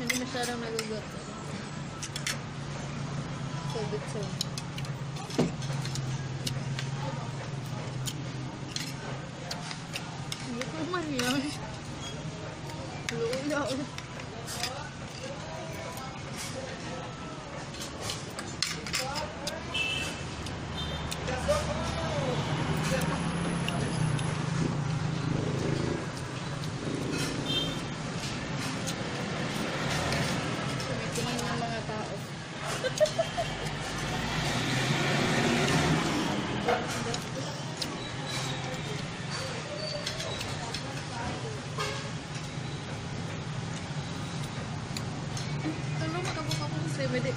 Hindi masyadong nagugot. So good, so hindi ko man yan. Lula.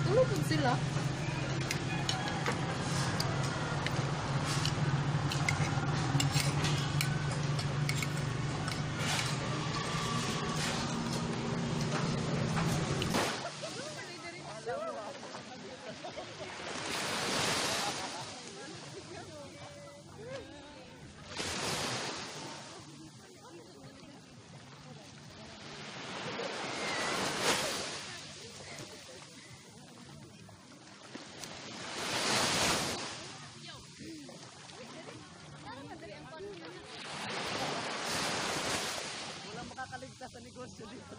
Tulog po sila. Sa negosyo dito.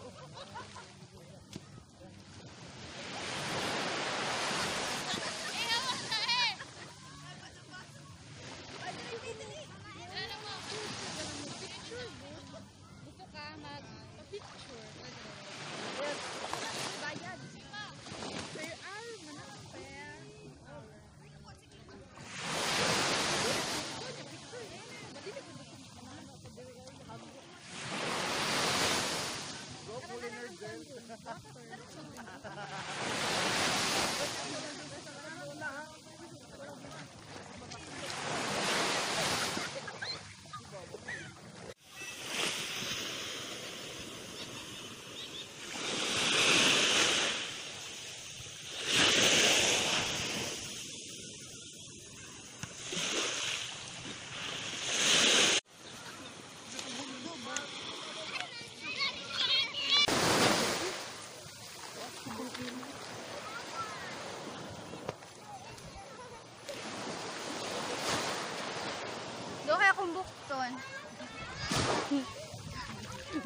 Gusto ka mag-picture? Yes. Bayad. Per hour mo na. Per hour.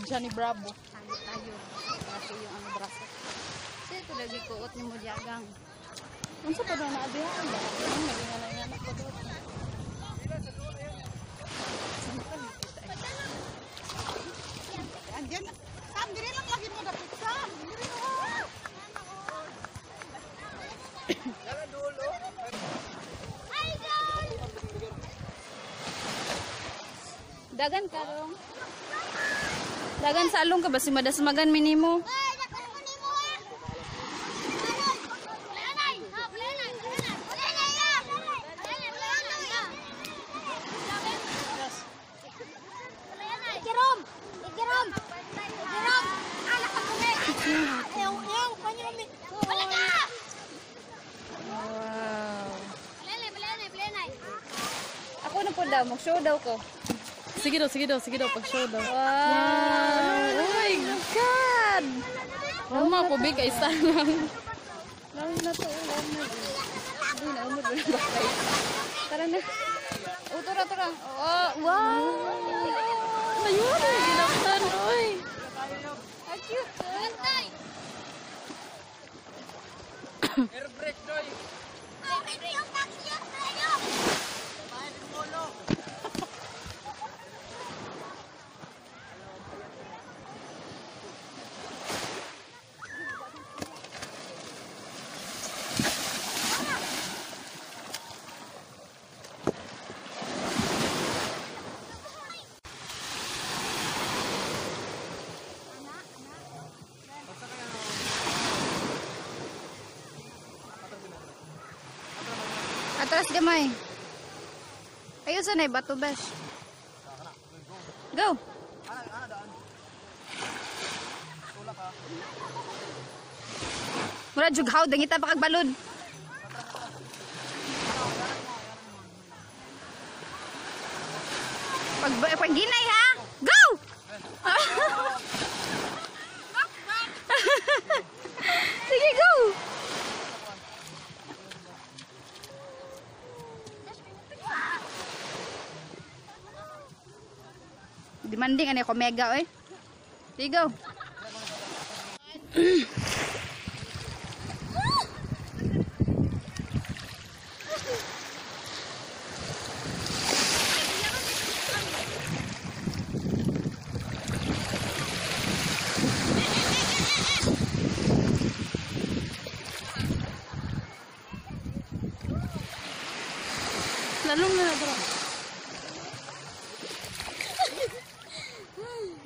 Johnny Bravo. Tayo tayo. Kasi yung ano braso. Kasi ito lagi kuot ni Mujagang. Ano sa padang naabihan ba? Ang naging alangan ako doon. Andiyan. Sam, diri lang lagi mo dapat. Sam, diri lang. Dala dulo. Hi guys! Dagan karong. Dagan sa along ka ba si Madasmagan minimo? Wow. Ako na po daw, mag-show daw ko. Sige daw, pag-show daw. Wow! Oh my God! Roma po, big kaisa lang. Lalo na to, ulam na din. Doon, naumod mo na bakay. Tara na. O, tura. Wow! Ayun, ginaktan, oy! Ang cute! Gantay! Air brake, doy! Air brake! Wow! taas gamay. Ayun sa na bato bes. Go. Mura jughaw dangita pa kag balod. Pag ginay ha. Go. Sige go. Demanding ano ko mega oi. Sige go.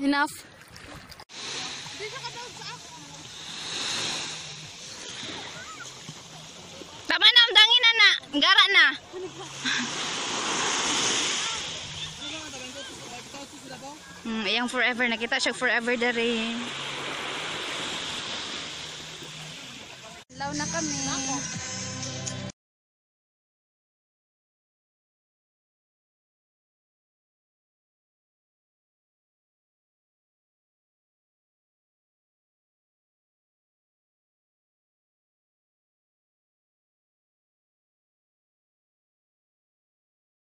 Enough. Tama na, dangin na na. Gara na. Iyang forever. Nakita siya forever dari. Law na kami.